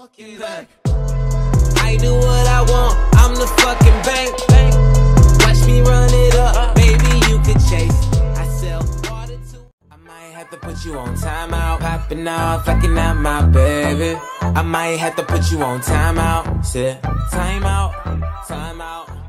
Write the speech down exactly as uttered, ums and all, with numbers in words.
fucking bank. I do what I want, I'm the fucking bank. Watch me run it up, baby, you could chase. I sell water too. I might have to put you on timeout. Popping out, fucking out my baby. I might have to put you on timeout. Sit, timeout, timeout.